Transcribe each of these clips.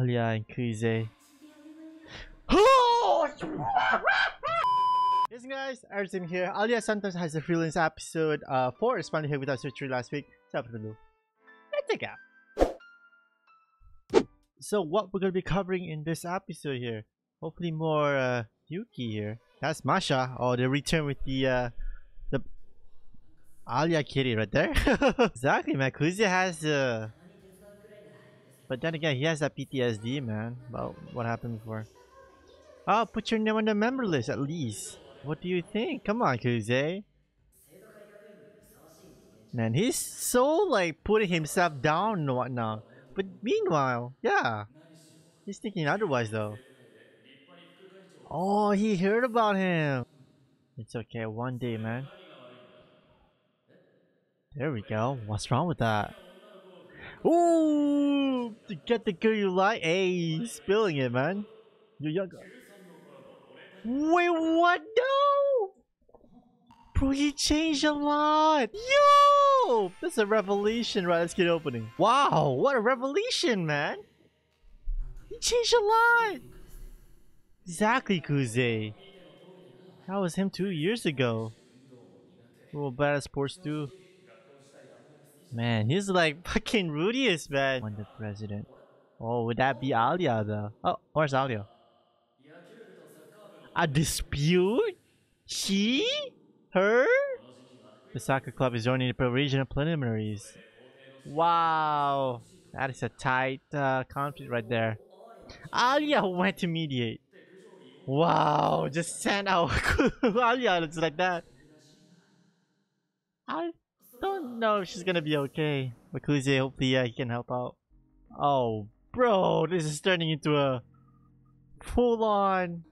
Alia and Krize. Yes guys, Arzim here. Alia sometimes has a freelance episode 4 is finally here with us surgery last week. So what we're going to be covering in this episode here, hopefully more Yuki here. That's Masha. Oh, the return with the Alia kitty right there. Exactly, man. Krize has but then again, he has that PTSD, man, about what happened before. Oh, put your name on the member list at least. What do you think? Come on, Krize. Man, he's so like putting himself down and whatnot. But meanwhile, yeah, he's thinking otherwise though. Oh, he heard about him. It's okay, one day, man. There we go. What's wrong with that? Ooh, to get the girl you like. Hey, spilling it, man. You're young. Wait, what? No, bro, he changed a lot. Yo, that's a revelation, right? Let's get opening. Wow, what a revelation, man. He changed a lot. Exactly, Krize. That was him 2 years ago. Little badass sports too. Man, he's like fucking Rudius, man. When the president. Oh, would that be Alia though? Oh, where's Alia? A dispute? She? Her? The soccer club is joining the Parisian preliminaries. Wow. That is a tight conflict right there. Alia went to mediate. Wow, just send out Alia looks like that. I don't know if she's gonna be okay. But Krize, hopefully he can help out. Oh, bro, this is turning into a full-on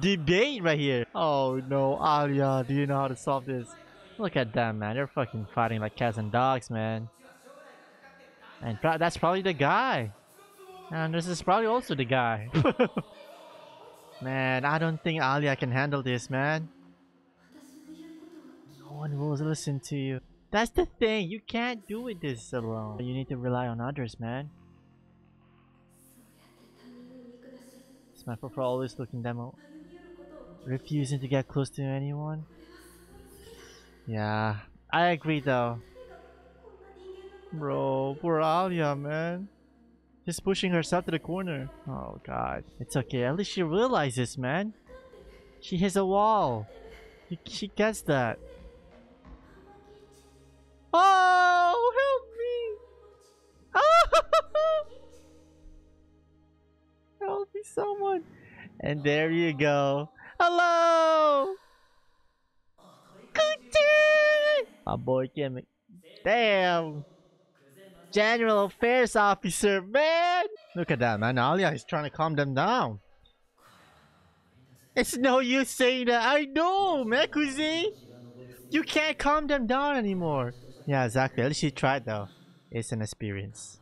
debate right here. Oh no, Alia, do you know how to solve this? Look at them, man. They're fucking fighting like cats and dogs, man. And that's probably the guy. And this is probably also the guy. Man, I don't think Alia can handle this, man. No one will listen to you. That's the thing. You can't do it this alone. You need to rely on others, man. It's my fault for always looking them out. Refusing to get close to anyone. Yeah, I agree though. Bro, poor Alia, man. Just pushing herself to the corner. Oh god. It's okay. At least she realizes, man. She hits a wall. She gets that. Oh, help me! Oh! Help me, someone! And there you go. Hello! Kuchi! My boy Kimmy. Damn! General Affairs Officer, man! Look at that, man. Alia is trying to calm them down. It's no use saying that. I know, man, Krize. You can't calm them down anymore. Yeah, exactly. At least she tried, though. It's an experience.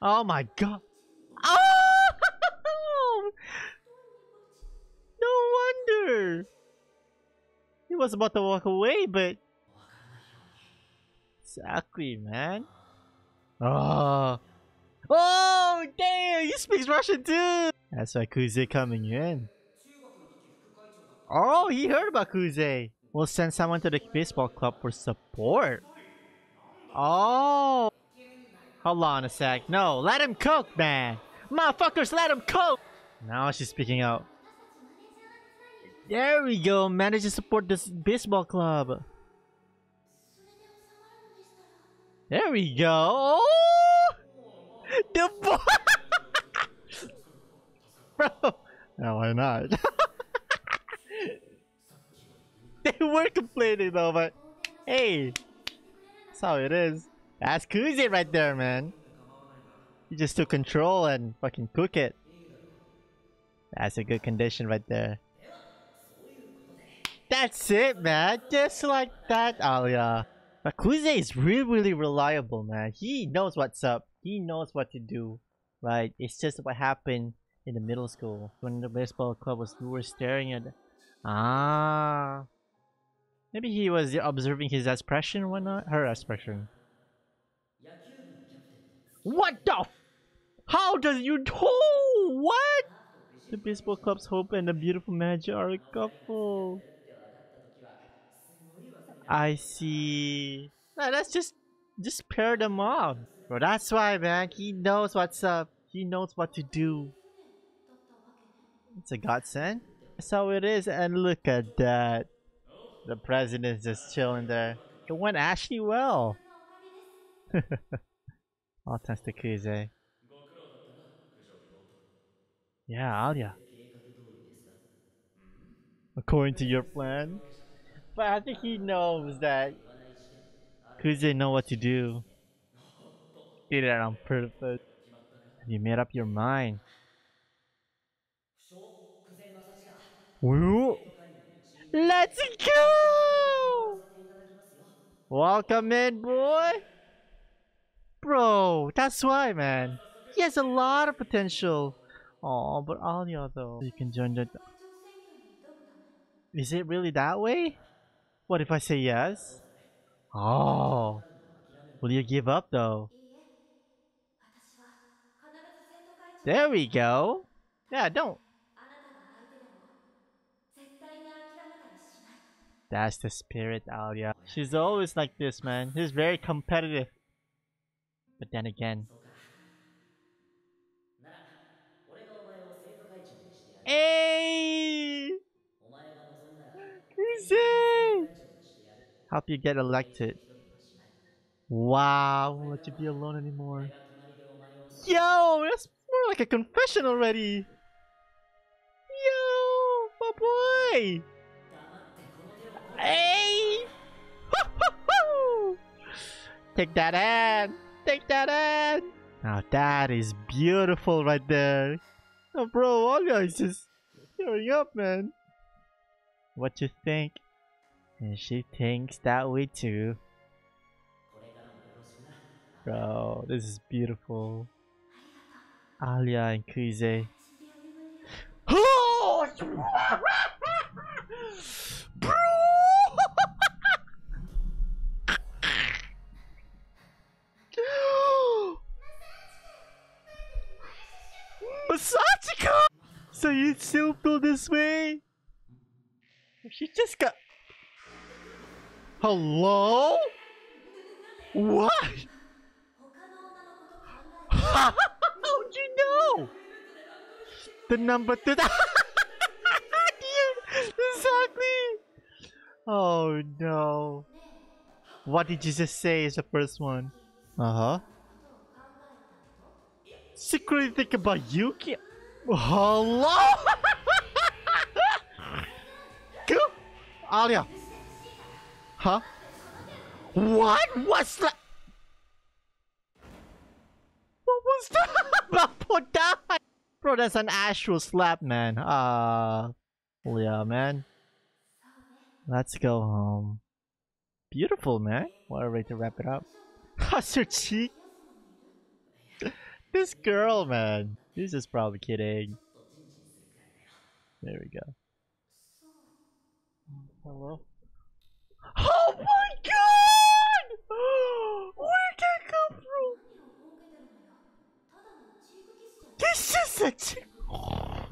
Oh my god. Oh! No wonder. He was about to walk away, but... Exactly, man. Oh, oh, damn! He speaks Russian too. That's why Krize coming in. Oh, he heard about Krize. We'll send someone to the baseball club for support. Oh, hold on a sec. No, let him cook, man. Motherfuckers, let him cook. Now she's speaking out. There we go. Manage to support this baseball club. There we go. Oh! The boy. Bro. No, why not? They were complaining though, but hey, that's how it is. That's Krize right there, man. He just took control and fucking cook it. That's a good condition right there. That's it, man. Just like that, Alia. But Krize is really reliable, man. He knows what's up. He knows what to do. Right? It's just what happened in the middle school when the baseball club was were staring at. Ah, maybe he was observing his expression or whatnot. Her expression. What the? How does you do? What? The baseball club's hope and the beautiful manager are a couple. I see. No, let's just pair them up. Bro, that's why, man. He knows what's up. He knows what to do. It's a godsend. That's how it is. And look at that. The president's just chilling there. It went actually well. All thanks to Kuze. Yeah, Alia. According to your plan. But I think he knows that Kuze know what to do. Did it on purpose. You made up your mind. Woo! Let's go! Welcome in, boy! Bro, that's why, man. He has a lot of potential. Oh, but Alia though. You can join the... Is it really that way? What if I say yes? Oh. Will you give up though? There we go. Yeah, don't. That's the spirit, Alia. She's always like this, man. She's very competitive. But then again. Hey! Kuze! Help you get elected. Wow, won't let you be alone anymore. Yo, that's more like a confession already. Yo, my boy. Hey! Take that hand. Take that hand. Now that is beautiful right there. Oh, bro, Alia is just tearing up, man. What you think? And she thinks that way too. Bro, this is beautiful. Alia and Kuze. Oh! Bro! Masachika! So you still feel this way? She just got... Hello? What? How'd you know? The number to the... Dude, exactly! Oh no. What did you just say is the first one? Uh-huh. Secretly think about Yuki. Hello. Go, Alia. Huh? What? What's that? What was that? Bro, that's an actual slap, man. Yeah, man. Let's go home. Beautiful, man. What a way to wrap it up. How's your cheek? This girl, man. She's just probably kidding. There we go. Hello? Oh my god! Where did it come from? This is a chick.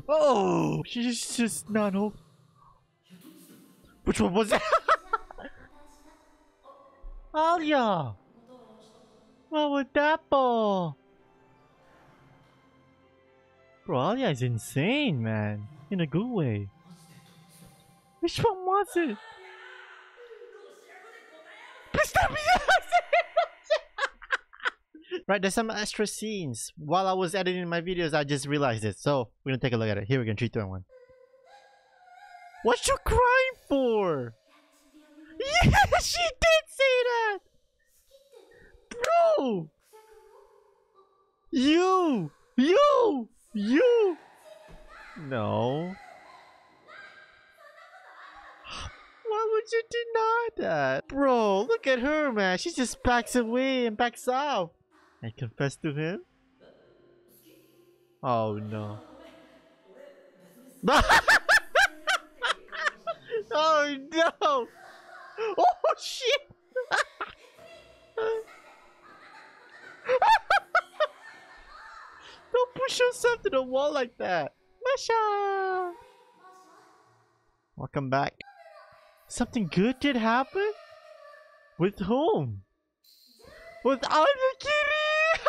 Oh, she's just not old. Which one was that? Alia! What was that ball? Bro, Alia is insane, man. In a good way. Which one was it? Right, there's some extra scenes. While I was editing my videos, I just realized it. So, we're gonna take a look at it. Here we go, 3, 2, 1. What you crying for? Yeah, she did say that! Bro! You! You! You! No. Why would you deny that? Bro, look at her, man. She just backs away and backs out. I confess to him? Oh, no. Oh, no. Oh, shit. show stuff to the wall like that? Masha! Welcome back. Something good did happen? With whom? Without the kitty!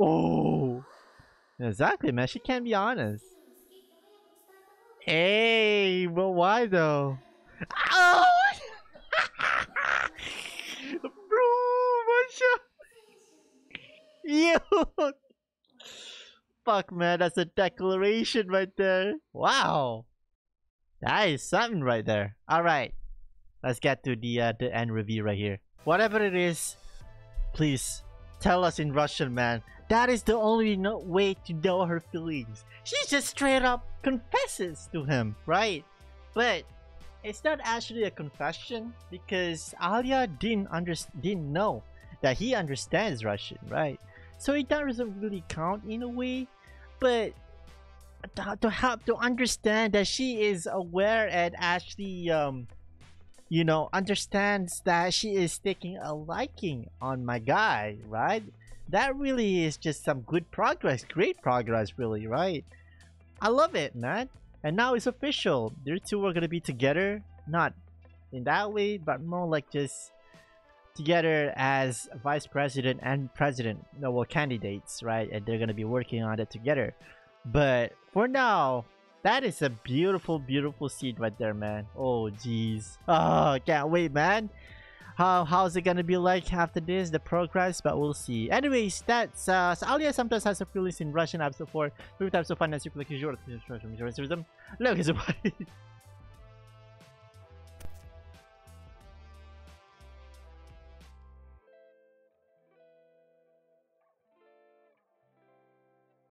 Oh! Exactly, man. She can't be honest. Hey, but why though? Ow! Yo, fuck man, that's a declaration right there. Wow, that is something right there. All right, let's get to the end review right here. Whatever it is, please tell us in Russian, man. That is the only way to know her feelings. She just straight up confesses to him, right? But it's not actually a confession because Alia didn't know that he understands Russian, right? So it doesn't really count in a way, but to help to understand that she is aware and actually, you know, understands that she is taking a liking on my guy, right? That really is just some good progress, great progress, really, right? I love it, man. And now it's official. Their two are gonna be together, not in that way, but more like just together as vice president and president, no, well, candidates, right? And they're gonna be working on it together. But for now, that is a beautiful, beautiful scene right there, man. Oh, jeez. Oh, can't wait, man. How's it gonna be like after this, the progress? But we'll see. Anyways, that's so Alia sometimes has her feelings in Russian apps before 3 types of finance. Look,